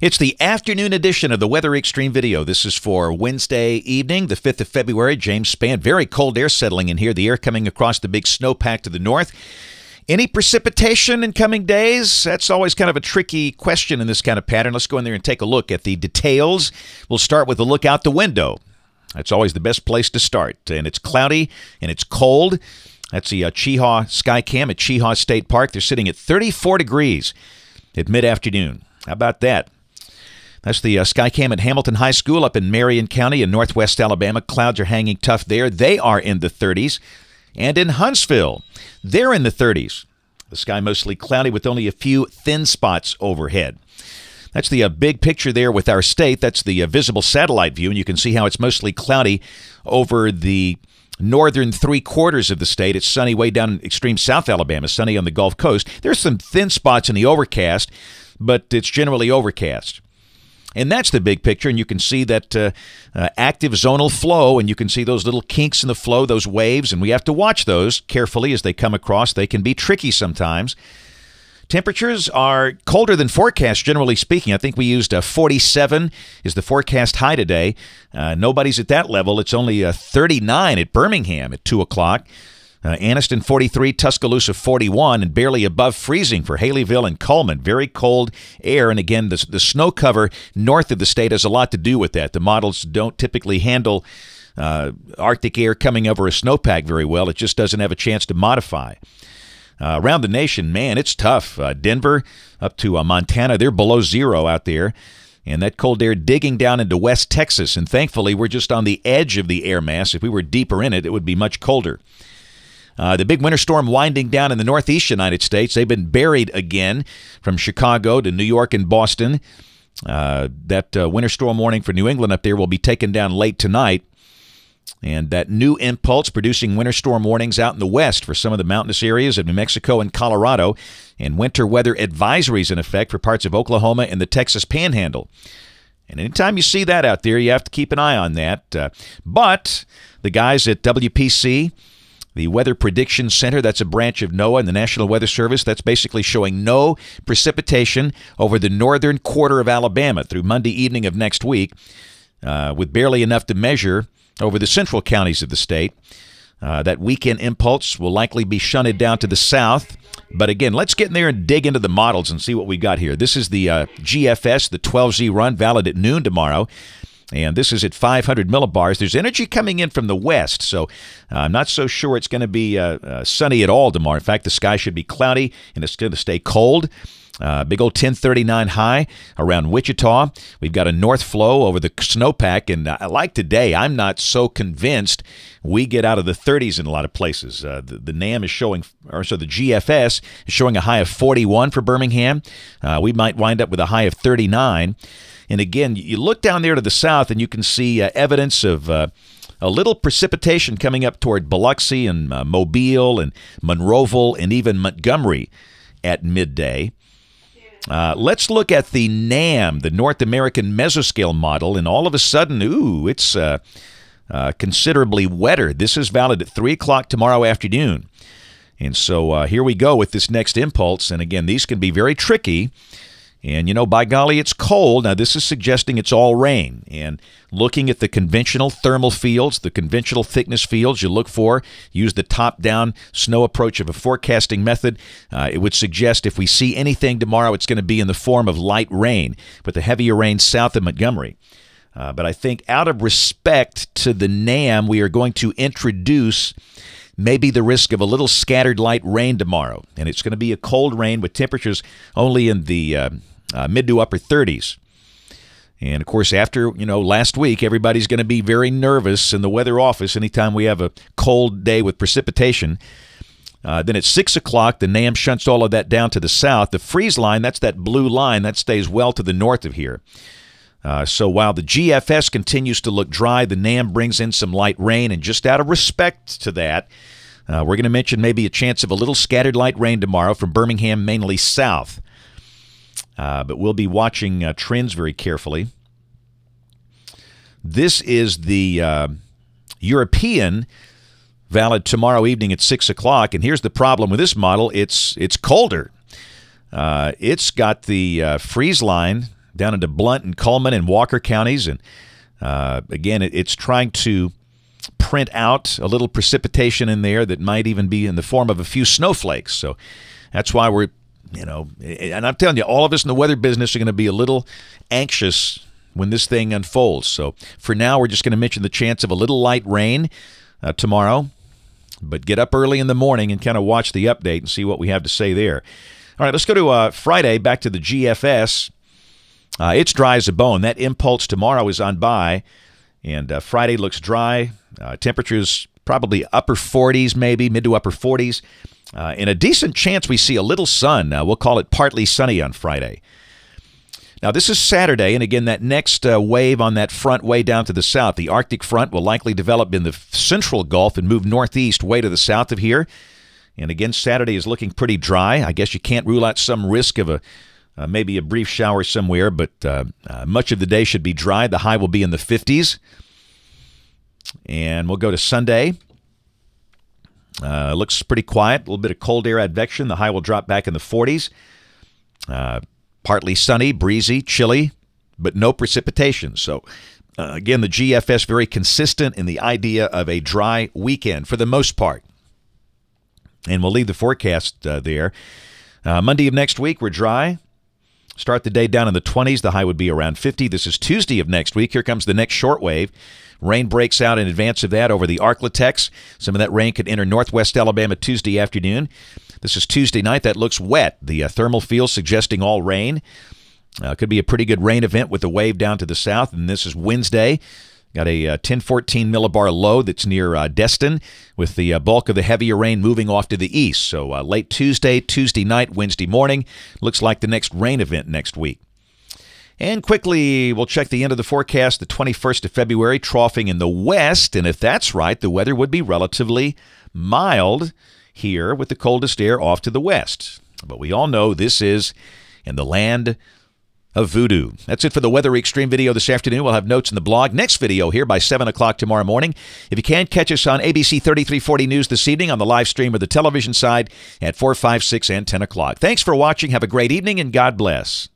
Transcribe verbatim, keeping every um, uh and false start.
It's the afternoon edition of the Weather Extreme video. This is for Wednesday evening, the fifth of February. James Spann. Very cold air settling in here. The air coming across the big snowpack to the north. Any precipitation in coming days? That's always kind of a tricky question in this kind of pattern. Let's go in there and take a look at the details. We'll start with a look out the window. That's always the best place to start. And it's cloudy and it's cold. That's the uh, Cheaha SkyCam at Cheaha State Park. They're sitting at thirty-four degrees at mid-afternoon. How about that? That's the uh, SkyCam at Hamilton High School up in Marion County in northwest Alabama. Clouds are hanging tough there. They are in the thirties. And in Huntsville, they're in the thirties. The sky mostly cloudy with only a few thin spots overhead. That's the uh, big picture there with our state. That's the uh, visible satellite view, and you can see how it's mostly cloudy over the northern three-quarters of the state. It's sunny way down in extreme South Alabama, sunny on the Gulf Coast. There's some thin spots in the overcast, but it's generally overcast. And that's the big picture, and you can see that uh, uh, active zonal flow, and you can see those little kinks in the flow, those waves, and we have to watch those carefully as they come across. They can be tricky sometimes. Temperatures are colder than forecast, generally speaking. I think we used a forty-seven is the forecast high today. Uh, nobody's at that level. It's only a thirty-nine at Birmingham at two o'clock. Uh, Anniston forty-three, Tuscaloosa forty-one, and barely above freezing for Haleyville and Coleman. Very cold air, and again, the, the snow cover north of the state has a lot to do with that. The models don't typically handle uh, Arctic air coming over a snowpack very well. It just doesn't have a chance to modify. Uh, around the nation, man, it's tough. Uh, Denver up to uh, Montana, they're below zero out there. And that cold air digging down into West Texas, and thankfully we're just on the edge of the air mass. If we were deeper in it, it would be much colder. Uh, the big winter storm winding down in the northeast United States. They've been buried again from Chicago to New York and Boston. Uh, that uh, winter storm warning for New England up there will be taken down late tonight. And that new impulse producing winter storm warnings out in the west for some of the mountainous areas of New Mexico and Colorado. And winter weather advisories in effect for parts of Oklahoma and the Texas Panhandle. And anytime you see that out there, you have to keep an eye on that. Uh, but the guys at W P C, the Weather Prediction Center, that's a branch of NOAA and the National Weather Service, that's basically showing no precipitation over the northern quarter of Alabama through Monday evening of next week, uh, with barely enough to measure over the central counties of the state. Uh, that weekend impulse will likely be shunted down to the south. But again, let's get in there and dig into the models and see what we got here. This is the uh, G F S, the twelve Z run, valid at noon tomorrow. And this is at five hundred millibars. There's energy coming in from the west, so I'm not so sure it's going to be uh, uh, sunny at all tomorrow. In fact, the sky should be cloudy, and it's going to stay cold. Uh, big old ten thirty-nine high around Wichita. We've got a north flow over the snowpack, and uh, like today, I'm not so convinced we get out of the thirties in a lot of places. Uh, the, the NAM is showing, or so the G F S is showing a high of forty-one for Birmingham. Uh, we might wind up with a high of thirty-nine. And again, you look down there to the south, and you can see uh, evidence of uh, a little precipitation coming up toward Biloxi and uh, Mobile and Monroeville and even Montgomery at midday. Uh, let's look at the NAM, the North American Mesoscale model, and all of a sudden, ooh, it's uh, uh, considerably wetter. This is valid at three o'clock tomorrow afternoon. And so uh, here we go with this next impulse. And again, these can be very tricky. And, you know, by golly, it's cold. Now, this is suggesting it's all rain. And looking at the conventional thermal fields, the conventional thickness fields you look for, use the top-down snow approach of a forecasting method. Uh, it would suggest if we see anything tomorrow, it's going to be in the form of light rain, with the heavier rain south of Montgomery. Uh, but I think out of respect to the NAM, we are going to introduce maybe the risk of a little scattered light rain tomorrow. And it's going to be a cold rain with temperatures only in the Uh, Uh, mid to upper thirties. And of course, after, you know, last week, everybody's going to be very nervous in the weather office anytime we have a cold day with precipitation. Uh, then at six o'clock, the NAM shunts all of that down to the south. The freeze line, that's that blue line, that stays well to the north of here. Uh, so while the G F S continues to look dry, the NAM brings in some light rain, and just out of respect to that, uh, we're going to mention maybe a chance of a little scattered light rain tomorrow from Birmingham, mainly south. Uh, but we'll be watching uh, trends very carefully. This is the uh, European valid tomorrow evening at six o'clock. And here's the problem with this model. It's, it's colder. Uh, it's got the uh, freeze line down into Blount and Coleman and Walker counties. And uh, again, it, it's trying to print out a little precipitation in there that might even be in the form of a few snowflakes. So that's why we're, you know, and I'm telling you, all of us in the weather business are going to be a little anxious when this thing unfolds. So for now, we're just going to mention the chance of a little light rain uh, tomorrow. But get up early in the morning and kind of watch the update and see what we have to say there. All right, let's go to uh, Friday, back to the G F S. Uh, it's dry as a bone. That impulse tomorrow is on by, and uh, Friday looks dry. Uh, temperatures probably upper forties maybe, mid to upper forties. Uh, and a decent chance we see a little sun. Uh, we'll call it partly sunny on Friday. Now, this is Saturday, and again, that next uh, wave on that front way down to the south, the Arctic front, will likely develop in the central Gulf and move northeast way to the south of here. And again, Saturday is looking pretty dry. I guess you can't rule out some risk of a uh, maybe a brief shower somewhere, but uh, uh, much of the day should be dry. The high will be in the fifties. And we'll go to Sunday. Uh, looks pretty quiet. A little bit of cold air advection. The high will drop back in the forties. Uh Partly sunny, breezy, chilly, but no precipitation. So, uh, again, the G F S very consistent in the idea of a dry weekend for the most part. And we'll leave the forecast uh, there. Uh, Monday of next week, we're dry. Start the day down in the twenties. The high would be around fifty. This is Tuesday of next week. Here comes the next shortwave. Rain breaks out in advance of that over the Arklatex. Some of that rain could enter northwest Alabama Tuesday afternoon. This is Tuesday night. That looks wet. The uh, thermal field suggesting all rain. Uh, could be a pretty good rain event with the wave down to the south. And this is Wednesday. Got a uh, ten fourteen millibar low that's near uh, Destin, with the uh, bulk of the heavier rain moving off to the east. So uh, late Tuesday, Tuesday night, Wednesday morning. Looks like the next rain event next week. And quickly, we'll check the end of the forecast, the twenty-first of February, troughing in the west. And if that's right, the weather would be relatively mild here with the coldest air off to the west. But we all know this is in the land of voodoo. That's it for the Weather Extreme video this afternoon. We'll have notes in the blog. Next video here by seven o'clock tomorrow morning. If you can, catch us on A B C thirty-three forty News this evening on the live stream or the television side at four, five, six, and ten o'clock. Thanks for watching. Have a great evening, and God bless.